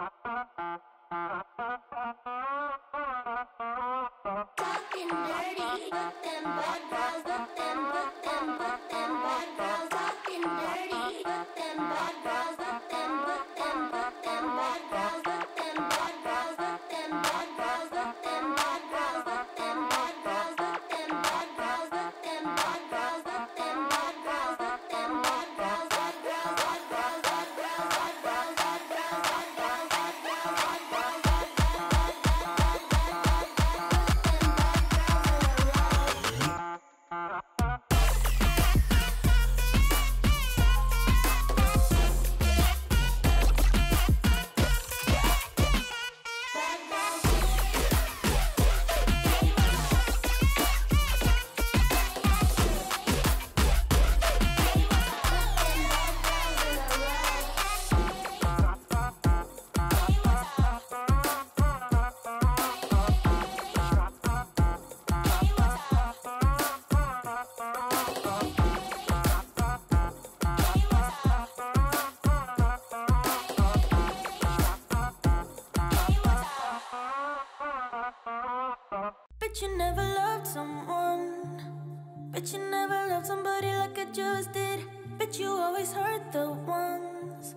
Talking dirty with them bad girls, with them, with them, with them bad girls. Talking dirty with them bad girls, with them, with them, with them bad girls, with them bad girls, with them bad girls, with them bad girls, with them bad girls, with them bad girls, with them bad girls, with them bad girls, with them bad girls, bad girls, bad girls, bad girls, bad girls, bad girls, bad girls, bad girls, bad girls. Bet you never loved someone. Bet you never loved somebody like I just did. Bet you always hurt the ones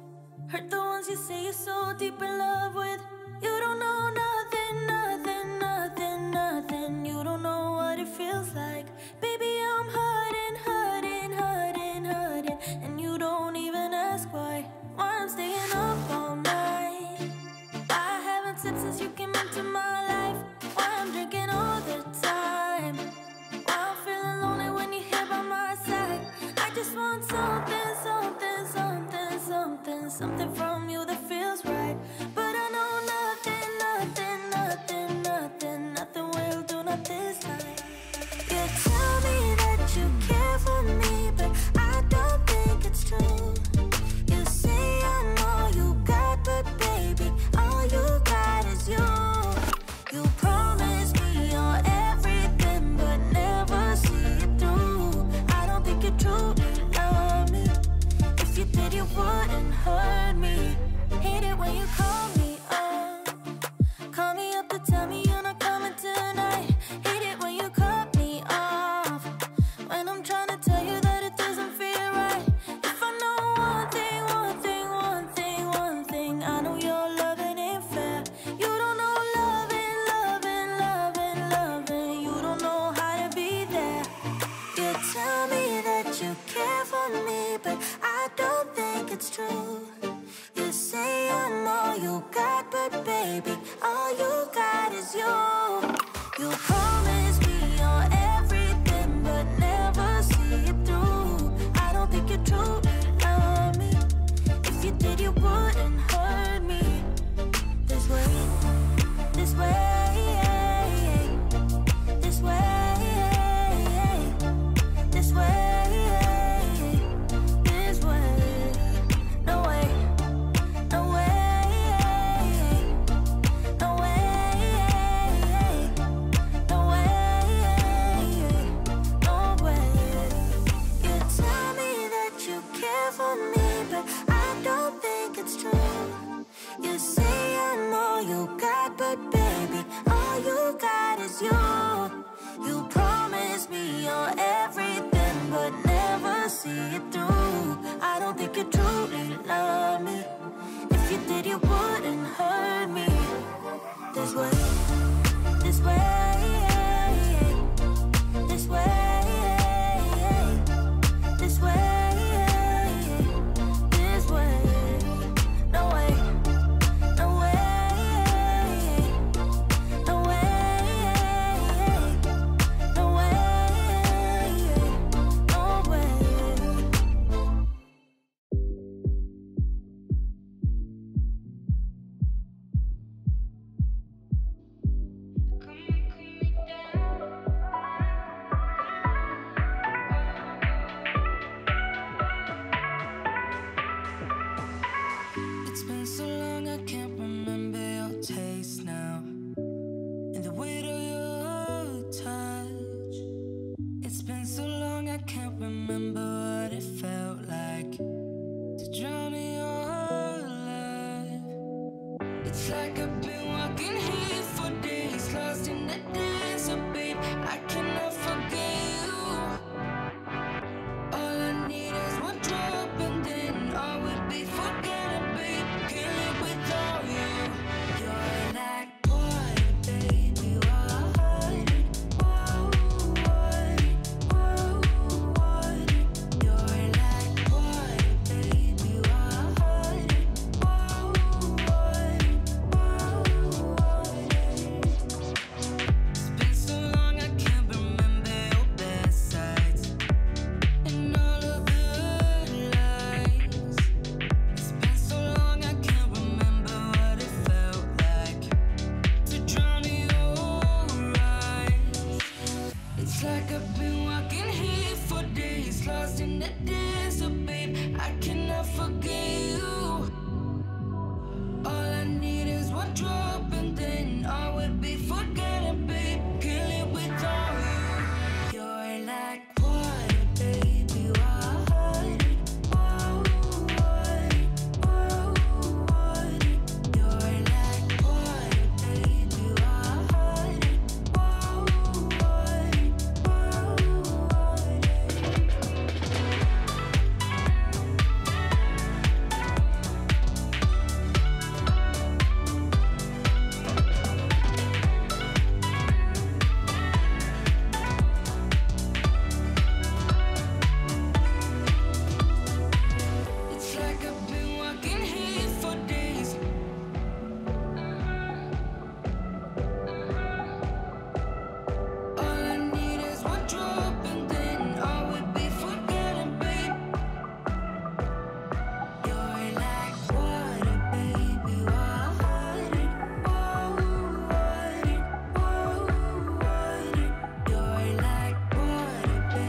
you say you're so deep in love with. You don't know nothing, nothing, nothing, nothing. You don't know what it feels like. Baby, I'm hurting, hurting, hurting, hurting, and you don't even ask why. Why I'm staying up all night, why I haven't slept since you came into my life, why I'm drinking all the time, why I'm feeling lonely when you're here by my side. I just want something, something, something, something, something from you that feels right. But I know nothing, nothing, nothing, nothing, nothing will do, not this time. You tell me that you care for me, but I don't think it's true. You say I'm all you got, but baby, all you got is you. You promised me you're everything, but never see it through. I don't think you truly love me. If you did, you wouldn't hurt me. Hate it when you call me up, call me up to tell me you're not coming tonight. Hate it when you cut me off, when I'm trying to tell you that it doesn't feel right. If I know one thing, one thing, one thing, one thing, I know your loving ain't fair. You don't know loving, loving, loving, loving. You don't know how to be there. You tell me that you care for me, but I don't think it's true. You say I'm all you got, but baby, all you got is you. You promise me you're everything, but never see it through. I don't think you truly love me. If you did, you wouldn't hurt me. This way, this way, this way, this way, this way. No way, no way, no way, no way, no way. You tell me that you care for me, but I don't think it's true. You say I'm all you got, but baby, all you got is you. You promise me you're everything, but never see it through. I don't think you truly love me. If you did, you wouldn't hurt me. This way, this way, this way, this way. Drown in your life. It's like I've been walking here for days, lost in the dance, oh babe, I cannot forget you. All I need is one drop and then all will be forgotten, babe. Can't live without you. You're like water, baby, water, water, water, water. You're like water, baby, water, water, water, water. It's been so long I can't remember your best sides and all of the lies. It's been so long I can't remember what it felt like to drown in your eyes. It's like I've been walking here for days, lost in the dance, oh babe, I cannot forget you. All I need is one drop and then I would be forgotten, babe. Can't live without you. You're like water, baby, water, water, water, water. You're like water, baby, water, water, water, water. It's like I've been walking here for days. All I need is one drop and then I would be forgotten, babe. You're like water, baby, water, water, water, water, water. You're like water, baby, water, water, water, water. You're like water, baby, water, water, water, water.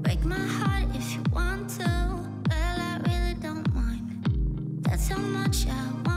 Break my heart if you want to, well, I really don't mind. That's how much I want.